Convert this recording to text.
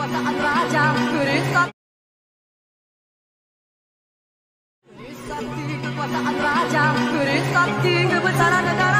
Kekuasaan raja, keris sakti kebesaran negara.